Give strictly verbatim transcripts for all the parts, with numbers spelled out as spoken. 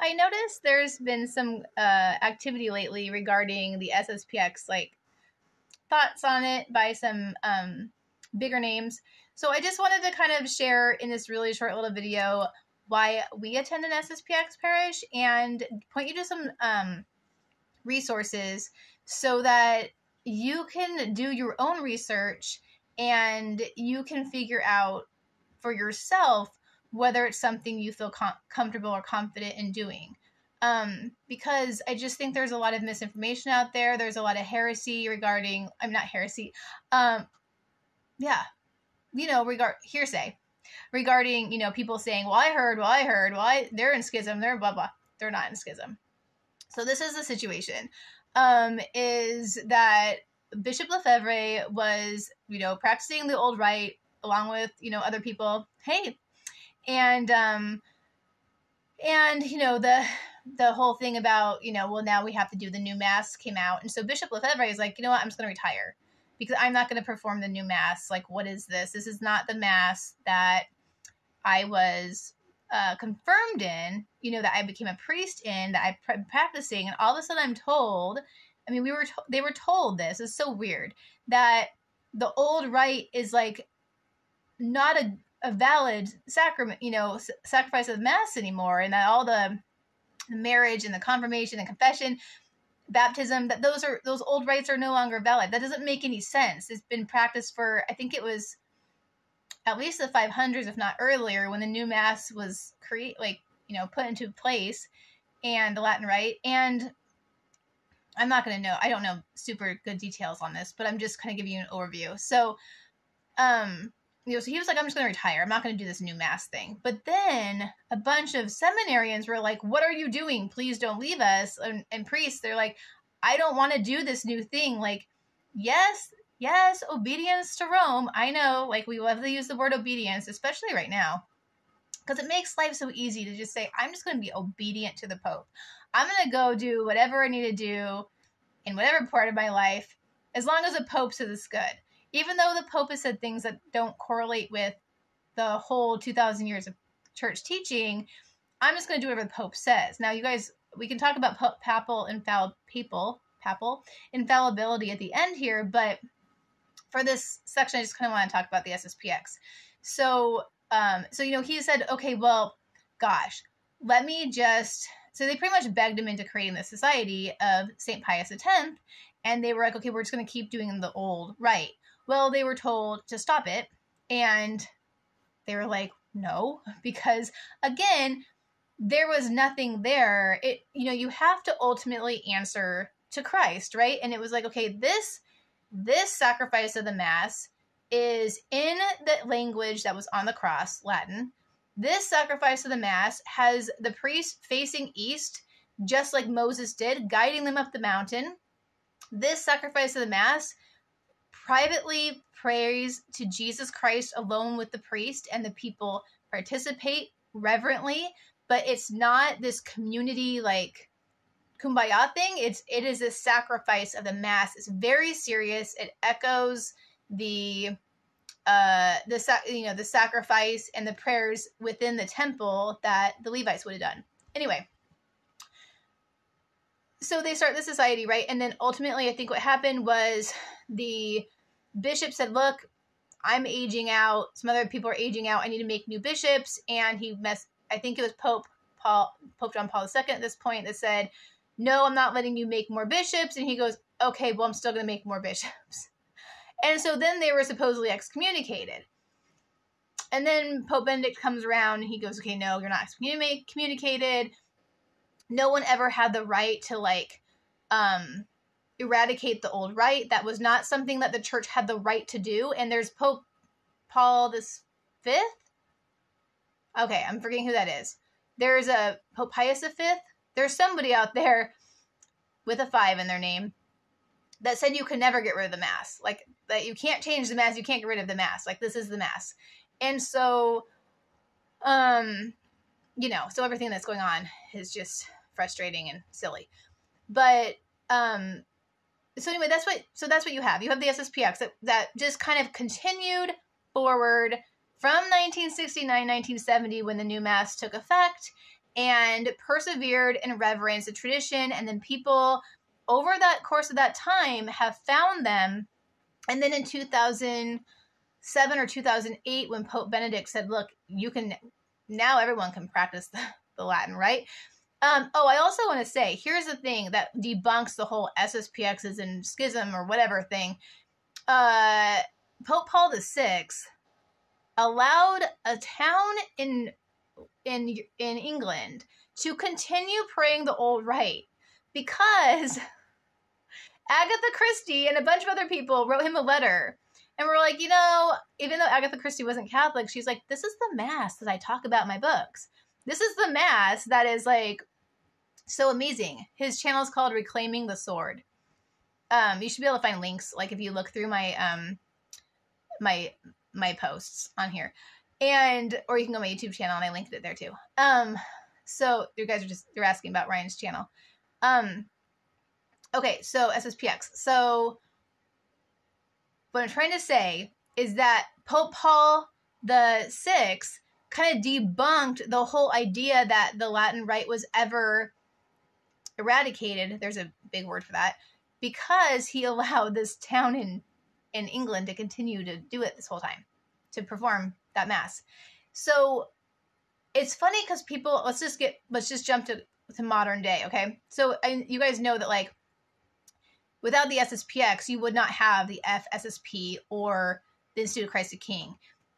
I noticed there's been some uh, activity lately regarding the S S P X, like thoughts on it by some um, bigger names. So I just wanted to kind of share in this really short little video why we attend an S S P X parish and point you to some um, resources so that you can do your own research and you can figure out for yourself whether it's something you feel com comfortable or confident in doing. Um, because I just think there's a lot of misinformation out there. There's a lot of heresy regarding, I'm not heresy, um, yeah, you know, regard hearsay regarding, you know, people saying, well, I heard, well, I heard, well, I, they're in schism, they're blah, blah. They're not in schism. So this is the situation, um, is that Bishop Lefebvre was, you know, practicing the old rite along with, you know, other people. Hey, And, um, and, you know, the, the whole thing about, you know, well, now we have to do the new mass came out. And so Bishop Lefebvre is like, you know what, I'm just going to retire because I'm not going to perform the new mass. Like, what is this? This is not the mass that I was, uh, confirmed in, you know, that I became a priest in, that I am practicing. And all of a sudden I'm told, I mean, we were, to they were told this, it's so weird that the old rite is like not a, a valid sacrament, you know, sacrifice of mass anymore, and that all the marriage and the confirmation and confession, baptism, that those are those old rites are no longer valid. That doesn't make any sense. It's been practiced for, I think it was at least the five hundreds, if not earlier, when the new mass was create, like, you know, put into place, and the Latin rite. And I'm not going to know, I don't know super good details on this, but I'm just kind of giving you an overview. So, um, you know, so he was like, I'm just going to retire. I'm not going to do this new mass thing. But then a bunch of seminarians were like, what are you doing? Please don't leave us. And, and priests, they're like, I don't want to do this new thing. Like, yes, yes, obedience to Rome. I know, like, we love to use the word obedience, especially right now, because it makes life so easy to just say, I'm just going to be obedient to the Pope. I'm going to go do whatever I need to do in whatever part of my life, as long as the Pope says it's good. Even though the Pope has said things that don't correlate with the whole two thousand years of church teaching, I'm just going to do whatever the Pope says. Now, you guys, we can talk about papal infall papal, papal infallibility at the end here, but for this section, I just kind of want to talk about the S S P X. So, um, so you know, he said, okay, well, gosh, let me just, so they pretty much begged him into creating the Society of Saint Pius X, and they were like, okay, we're just going to keep doing the old rite. Well, they were told to stop it, and they were like, no, because, again, there was nothing there. It, you know, you have to ultimately answer to Christ, right? And it was like, okay, this, this sacrifice of the Mass is in the language that was on the cross, Latin. This sacrifice of the Mass has the priest facing east, just like Moses did, guiding them up the mountain. This sacrifice of the Mass privately prays to Jesus Christ alone with the priest, and the people participate reverently, but it's not this community, like, kumbaya thing. It's, it is a sacrifice of the Mass. It's very serious. It echoes the, uh, the, you know, the sacrifice and the prayers within the temple that the Levites would have done. Anyway. So they start the society, right? And then ultimately, I think what happened was the bishop said, look, I'm aging out. Some other people are aging out. I need to make new bishops. And he messed, I think it was Pope Paul, Pope John Paul the Second at this point that said, no, I'm not letting you make more bishops. And he goes, okay, well, I'm still going to make more bishops. And so then they were supposedly excommunicated. And then Pope Benedict comes around and he goes, okay, no, you're not excommunicated. No one ever had the right to, like, um, eradicate the old rite. That was not something that the church had the right to do. And there's Pope Paul the Fifth. Okay, I'm forgetting who that is. There's a Pope Pius the Fifth. There's somebody out there with a five in their name that said you can never get rid of the Mass. Like, that you can't change the Mass. You can't get rid of the Mass. Like, this is the Mass. And so, um, you know, so everything that's going on is just frustrating and silly. But, um, so anyway, that's what, so that's what you have. You have the S S P X that, that just kind of continued forward from nineteen sixty-nine, nineteen seventy, when the new Mass took effect, and persevered in reverence to tradition. And then people over that course of that time have found them. And then in two thousand seven or two thousand eight, when Pope Benedict said, look, you can, now everyone can practice the, the Latin, right? Um, oh, I also want to say, here's the thing that debunks the whole S S P X's and schism or whatever thing. Uh, Pope Paul the sixth allowed a town in in in England to continue praying the old rite because Agatha Christie and a bunch of other people wrote him a letter and were like, you know, even though Agatha Christie wasn't Catholic, she's like, this is the mass that I talk about in my books. This is the mass that is like so amazing. His channel is called Reclaiming the Sword. Um, you should be able to find links, like if you look through my um my my posts on here, and or you can go to my YouTube channel and I linked it there too. Um, so you guys are just you're asking about Ryan's channel. Um, okay, so S S P X. So what I'm trying to say is that Pope Paul the Sixth kind of debunked the whole idea that the Latin rite was ever eradicated. There's a big word for that, because he allowed this town in in England to continue to do it this whole time, to perform that mass. So it's funny because people, let's just get, let's just jump to, to modern day, okay? So I, you guys know that like, without the S S P X, you would not have the F S S P or the Institute of Christ the King.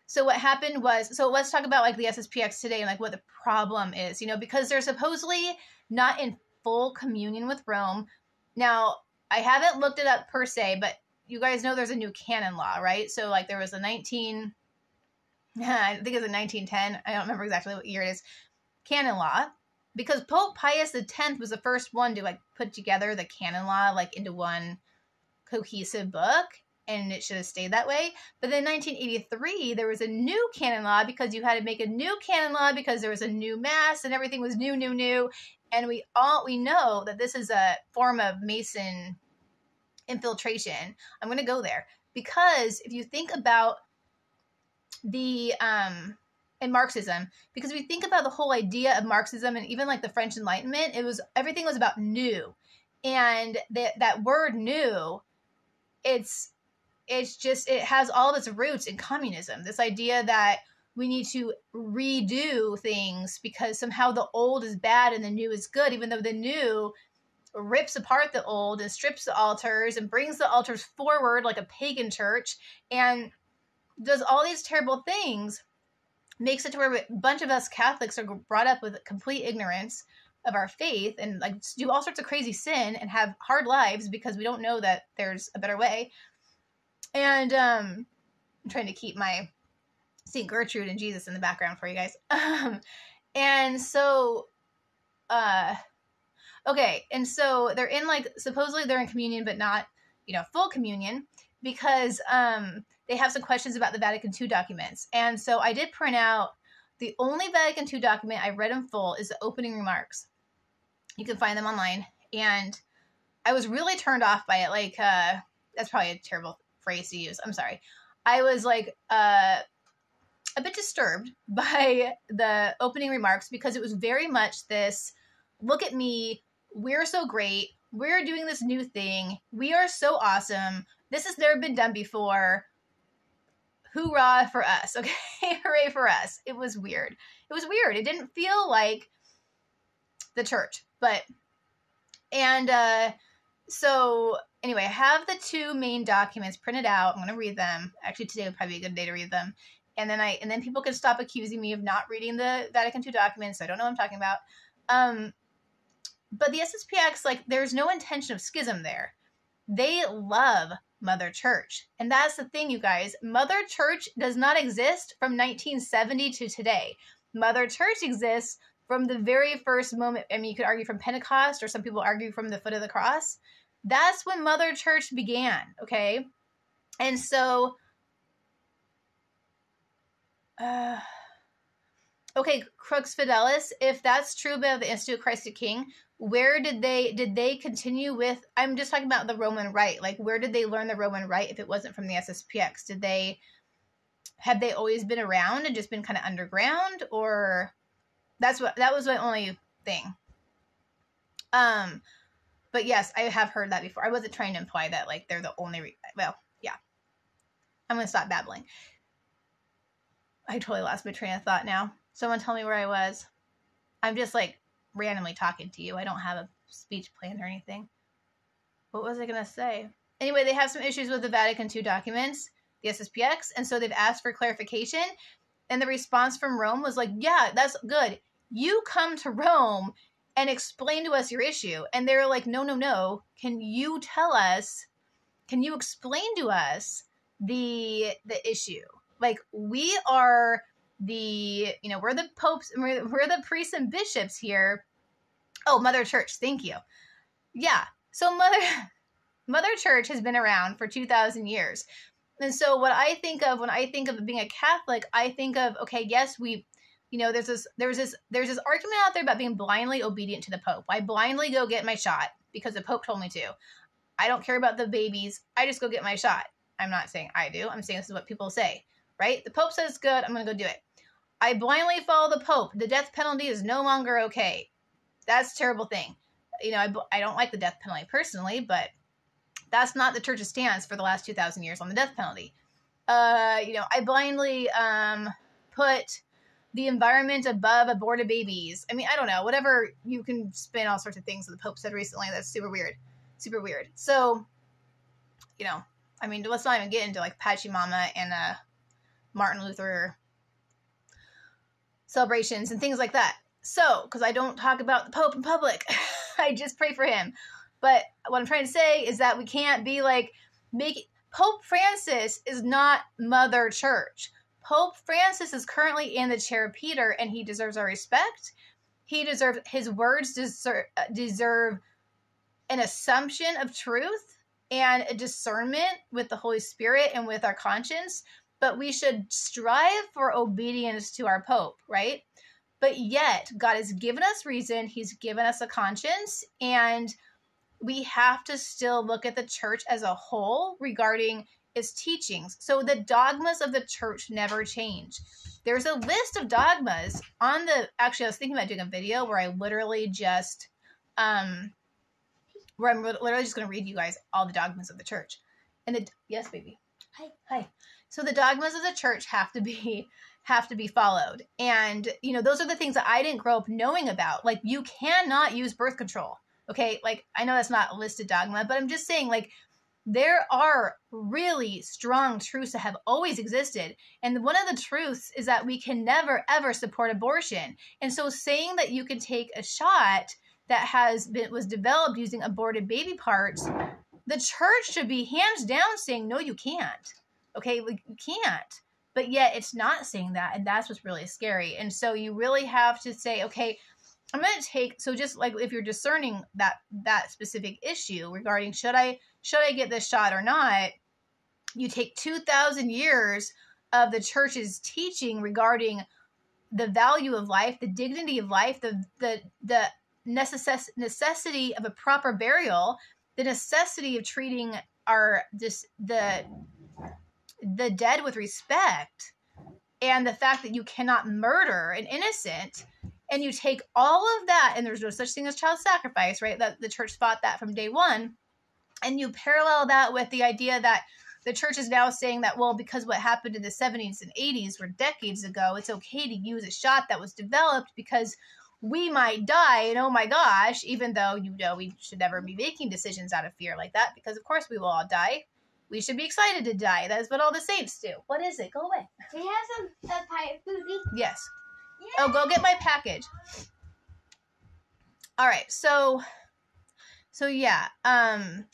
So what happened was, so let's talk about like the S S P X today and like what the problem is, you know, because they're supposedly not in full communion with Rome. Now, I haven't looked it up per se, but you guys know there's a new canon law, right? So like there was a nineteen, I think it was a nineteen ten, I don't remember exactly what year it is, canon law, because Pope Pius the tenth was the first one to like put together the canon law like into one cohesive book. And it should have stayed that way. But then in nineteen eighty-three, there was a new canon law because you had to make a new canon law because there was a new mass and everything was new, new, new. And we all, we know that this is a form of Mason infiltration. I'm going to go there because if you think about the, um, and Marxism, because if you think about the whole idea of Marxism and even like the French Enlightenment, it was, everything was about new. And th- that word new, it's, It's just, it has all of its roots in communism. This idea that we need to redo things because somehow the old is bad and the new is good, even though the new rips apart the old and strips the altars and brings the altars forward like a pagan church and does all these terrible things, makes it to where a bunch of us Catholics are brought up with complete ignorance of our faith and like do all sorts of crazy sin and have hard lives because we don't know that there's a better way. And um, I'm trying to keep my Saint Gertrude and Jesus in the background for you guys. Um, and so, uh, okay. And so they're in like, supposedly they're in communion, but not, you know, full communion because um, they have some questions about the Vatican two documents. And so I did print out the only Vatican two document I read in full is the opening remarks. You can find them online. And I was really turned off by it. Like, uh, that's probably a terrible phrase to use. I'm sorry. I was like uh, a bit disturbed by the opening remarks because it was very much this, look at me, we're so great, we're doing this new thing, we are so awesome, this has never been done before, hoorah for us, okay? Hooray for us. It was weird. It was weird. It didn't feel like the church, but, and uh, so... Anyway, I have the two main documents printed out. I'm going to read them. Actually, today would probably be a good day to read them. And then I, and then people can stop accusing me of not reading the Vatican two documents. So I don't know what I'm talking about. Um, but the S S P X, like, there's no intention of schism there. They love Mother Church. And that's the thing, you guys. Mother Church does not exist from nineteen seventy to today. Mother Church exists from the very first moment. I mean, you could argue from Pentecost, or some people argue from the foot of the cross. That's when Mother Church began, okay? And so, uh, okay, Crux Fidelis, if that's true about the Institute of Christ the King, where did they, did they continue with, I'm just talking about the Roman Rite, like where did they learn the Roman Rite if it wasn't from the S S P X? Did they, have they always been around and just been kind of underground, or That's what, that was my only thing. Um, but yes, I have heard that before. I wasn't trying to imply that, like, they're the only, re well, yeah. I'm going to stop babbling. I totally lost my train of thought now. Someone tell me where I was. I'm just, like, randomly talking to you. I don't have a speech plan or anything. What was I going to say? Anyway, they have some issues with the Vatican two documents, the S S P X, and so they've asked for clarification. And the response from Rome was like, yeah, that's good. You come to Rome and explain to us your issue. And they were like, no, no, no. Can you tell us, can you explain to us the the issue? Like, we are the, you know, we're the popes, and we're, we're the priests and bishops here. Oh, Mother Church, thank you. Yeah, so Mother, Mother Church has been around for two thousand years. And so what I think of when I think of being a Catholic, I think of, okay, yes, we, you know, there's this, there's this, there's this argument out there about being blindly obedient to the Pope. I blindly go get my shot because the Pope told me to. I don't care about the babies. I just go get my shot. I'm not saying I do. I'm saying this is what people say, right? The Pope says it's good. I'm going to go do it. I blindly follow the Pope. The death penalty is no longer okay. That's a terrible thing. You know, I, I don't like the death penalty personally, but that's not the church's stance for the last two thousand years on the death penalty. Uh, you know, I blindly um, put the environment above aborted babies. I mean, I don't know. Whatever, you can spin all sorts of things that the Pope said recently. That's super weird. Super weird. So, you know, I mean, let's not even get into, like, Pachamama and uh, Martin Luther celebrations and things like that. So, because I don't talk about the Pope in public. I just pray for him. But what I'm trying to say is that we can't be like, making Pope Francis is not Mother Church. Pope Francis is currently in the chair of Peter, and he deserves our respect. He deserves, his words deserve, deserve an assumption of truth and a discernment with the Holy Spirit and with our conscience. But we should strive for obedience to our Pope, right? But yet, God has given us reason. He's given us a conscience, and we have to still look at the church as a whole regarding its teachings. So the dogmas of the church never change. There's a list of dogmas on the, actually I was thinking about doing a video where I literally just, um, where I'm literally just going to read you guys all the dogmas of the church. And the, yes, baby. Hi. Hi. So the dogmas of the church have to be, have to be followed. And, you know, those are the things that I didn't grow up knowing about. Like, you cannot use birth control. Okay, like, I know that's not a listed dogma, but I'm just saying, like, there are really strong truths that have always existed. And one of the truths is that we can never, ever support abortion. And so saying that you can take a shot that has been, was developed using aborted baby parts, the church should be hands down saying, no, you can't. Okay, like, you can't. But yet it's not saying that, and that's what's really scary. And so you really have to say, okay, I'm going to take, so just like if you're discerning that, that specific issue regarding should I, should I get this shot or not, you take two thousand years of the church's teaching regarding the value of life, the dignity of life, the, the, the necess- necessity of a proper burial, the necessity of treating our, this, the, the dead with respect, and the fact that you cannot murder an innocent. And you take all of that, and there's no such thing as child sacrifice, right? That the church fought that from day one. And you parallel that with the idea that the church is now saying that, well, because what happened in the seventies and eighties were decades ago, it's okay to use a shot that was developed because we might die. And oh my gosh, even though, you know, we should never be making decisions out of fear like that, because of course we will all die. We should be excited to die. That is what all the saints do. What is it? Go away. Can you have some uh, pirate foodie? Yes. Oh, go get my package. All right, so, so yeah, um,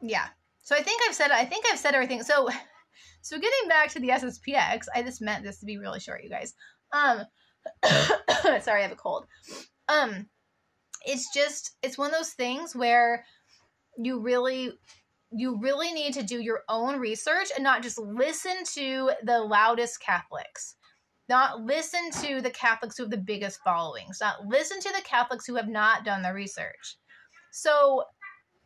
yeah. So I think I've said, I think I've said everything. So, so getting back to the S S P X, I just meant this to be really short, you guys. Um, sorry, I have a cold. Um, it's just, it's one of those things where you really, you really need to do your own research and not just listen to the loudest Catholics. Not listen to the Catholics who have the biggest followings. Not listen to the Catholics who have not done the research. So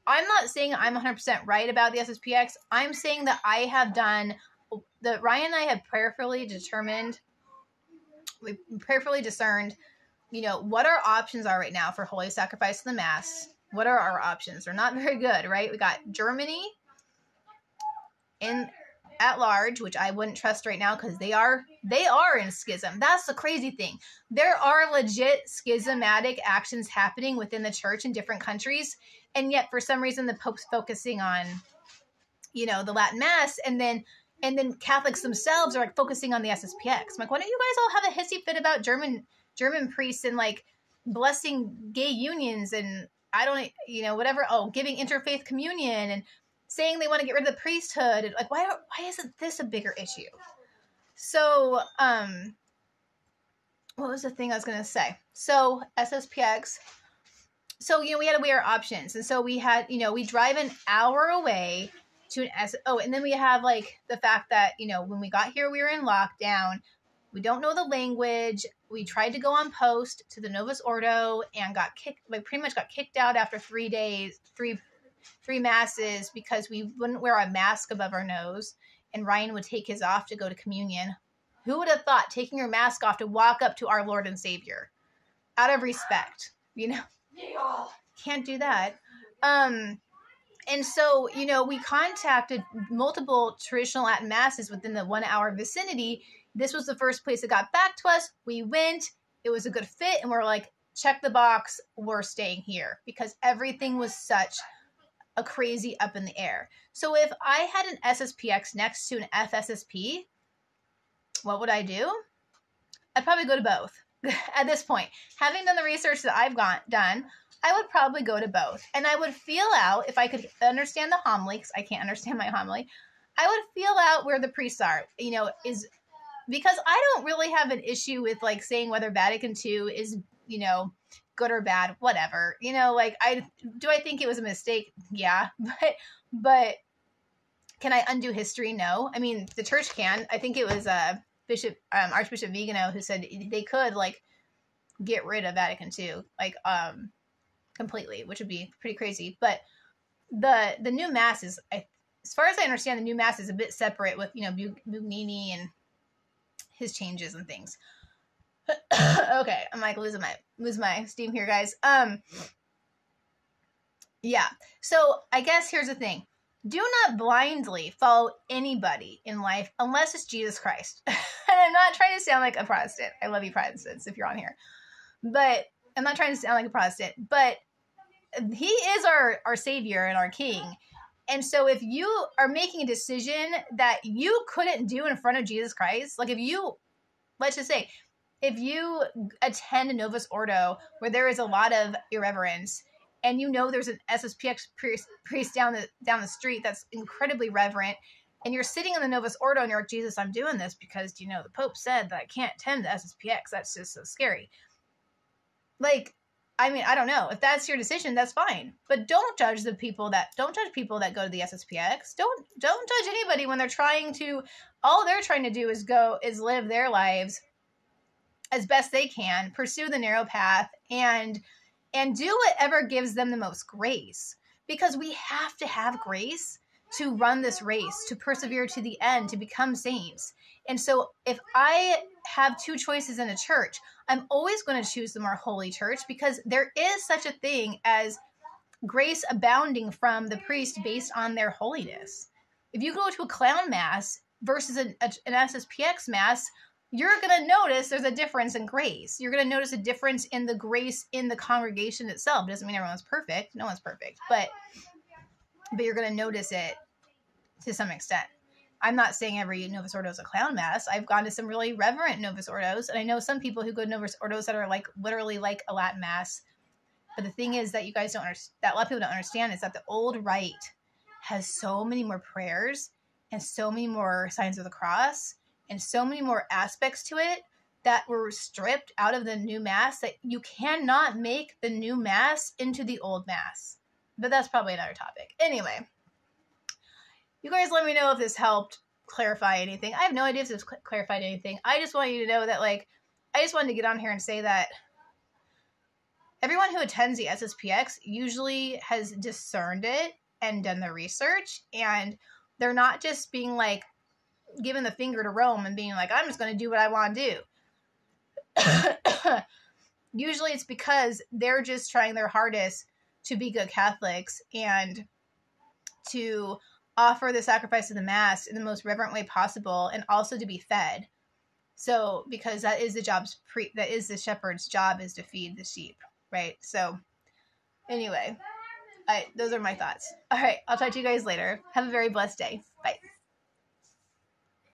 I'm not saying I'm one hundred percent right about the S S P X. I'm saying that I have done, that Ryan and I have prayerfully determined we prayerfully discerned, you know, what our options are right now for Holy Sacrifice of the Mass. What are our options? They're not very good, right? We got Germany in at large, which I wouldn't trust right now because they are they are in schism. That's the crazy thing. There are legit schismatic actions happening within the church in different countries, and yet for some reason the Pope's focusing on, you know, the Latin Mass, and then and then Catholics themselves are like focusing on the S S P X. I'm like, why don't you guys all have a hissy fit about German German priests and like blessing gay unions and I don't, you know, whatever. Oh, giving interfaith communion and saying they want to get rid of the priesthood. And like, why don't, why isn't this a bigger issue? So, um, what was the thing I was going to say? So S S P X. So, you know, we had to weigh our options. And so we had, you know, we drive an hour away to an S. Oh, and then we have like the fact that, you know, when we got here, we were in lockdown. We don't know the language. We tried to go on post to the Novus Ordo and got kicked, like pretty much got kicked out after three days, three, three masses because we wouldn't wear a mask above our nose. And Ryan would take his off to go to communion. Who would have thought taking your mask off to walk up to our Lord and Savior out of respect, you know, can't do that. Um, and so, you know, we contacted multiple traditional Latin masses within the one hour vicinity. This was the first place that got back to us. We went, it was a good fit, and we're like, check the box, we're staying here because everything was such a crazy up in the air. So if I had an S S P X next to an F S S P, what would I do? I'd probably go to both at this point. Having done the research that I've got done, I would probably go to both. And I would feel out, if I could understand the homily, because I can't understand my homily, I would feel out where the priests are, you know, is... Because I don't really have an issue with, like, saying whether Vatican Two is, you know, good or bad, whatever. You know, like, I do I think it was a mistake? Yeah. But but can I undo history? No. I mean, the church can. I think it was uh, Bishop um, Archbishop Vigano who said they could, like, get rid of Vatican Two, like, um, completely, which would be pretty crazy. But the the new mass is, I, as far as I understand, the new mass is a bit separate with, you know, Bugnini and his changes and things. Okay. I'm like losing my, lose my steam here, guys. Um, yeah. So I guess here's the thing. Do not blindly follow anybody in life unless it's Jesus Christ. And I'm not trying to sound like a Protestant. I love you Protestants if you're on here, but I'm not trying to sound like a Protestant, but he is our, our Savior and our King. And so if you are making a decision that you couldn't do in front of Jesus Christ, like if you, let's just say, if you attend a Novus Ordo where there is a lot of irreverence and you know there's an S S P X priest, priest down the down the street that's incredibly reverent and you're sitting in the Novus Ordo and you're like, Jesus, I'm doing this because, you know, the Pope said that I can't attend the S S P X. That's just so scary. Like, I mean, I don't know. If that's your decision, that's fine. But don't judge the people that don't judge people that go to the S S P X. Don't don't judge anybody when they're trying to. All they're trying to do is go is live their lives as best they can, pursue the narrow path, and and do whatever gives them the most grace. Because we have to have grace to run this race, to persevere to the end, to become saints. And so if I have two choices in a church, I'm always going to choose the more holy church because there is such a thing as grace abounding from the priest based on their holiness. If you go to a clown mass versus an, a, an S S P X mass, you're going to notice there's a difference in grace. You're going to notice a difference in the grace in the congregation itself. It doesn't mean everyone's perfect. No one's perfect, but, but you're going to notice it to some extent. I'm not saying every Novus Ordo is a clown mass. I've gone to some really reverent Novus Ordos, and I know some people who go to Novus Ordos that are like literally like a Latin mass. But the thing is that you guys don't understand, that a lot of people don't understand, is that the old rite has so many more prayers and so many more signs of the cross and so many more aspects to it that were stripped out of the new mass that you cannot make the new mass into the old mass. But that's probably another topic. Anyway. You guys let me know if this helped clarify anything. I have no idea if this clarified anything. I just want you to know that, like, I just wanted to get on here and say that everyone who attends the S S P X usually has discerned it and done the research. And they're not just being, like, giving the finger to Rome and being like, I'm just going to do what I want to do. Usually it's because they're just trying their hardest to be good Catholics and to offer the sacrifice of the Mass in the most reverent way possible, and also to be fed. So, because that is the job's pre- that is the shepherd's job, is to feed the sheep, right? So, anyway, I, those are my thoughts. All right, I'll talk to you guys later. Have a very blessed day. Bye.